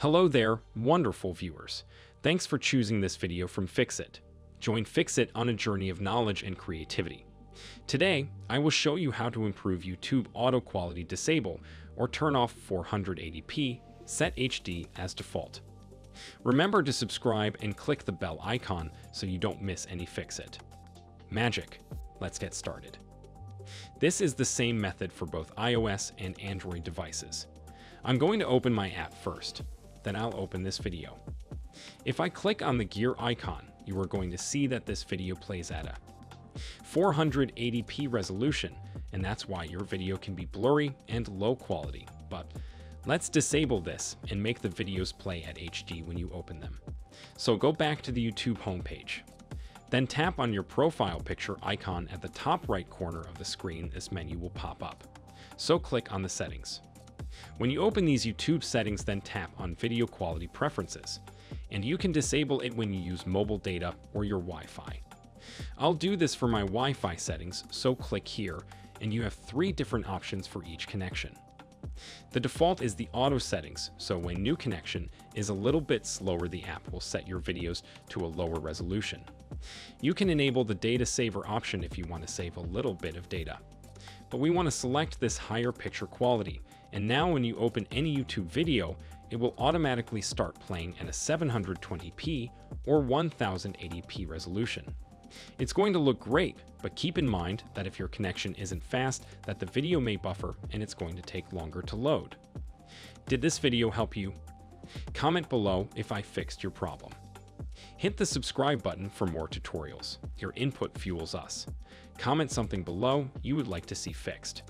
Hello there, wonderful viewers. Thanks for choosing this video from Fix It. Join Fix It on a journey of knowledge and creativity. Today, I will show you how to improve YouTube auto quality disable or turn off 480p, set HD as default. Remember to subscribe and click the bell icon so you don't miss any Fix It magic. Let's get started. This is the same method for both iOS and Android devices. I'm going to open my app first. Then I'll open this video. If I click on the gear icon, you are going to see that this video plays at a 480p resolution, and that's why your video can be blurry and low quality. But let's disable this and make the videos play at HD when you open them. So go back to the YouTube homepage. Then tap on your profile picture icon at the top right corner of the screen. This menu will pop up. So click on the settings. When you open these YouTube settings, then tap on Video Quality Preferences, and you can disable it when you use mobile data or your Wi-Fi. I'll do this for my Wi-Fi settings, so click here, and you have three different options for each connection. The default is the auto settings, so when new connection is a little bit slower, the app will set your videos to a lower resolution. You can enable the data saver option if you want to save a little bit of data. But we want to select this higher picture quality, and now when you open any YouTube video, it will automatically start playing at a 720p or 1080p resolution. It's going to look great, but keep in mind that if your connection isn't fast, that the video may buffer and it's going to take longer to load. Did this video help you? Comment below if I fixed your problem. Hit the subscribe button for more tutorials. Your input fuels us. Comment something below you would like to see fixed.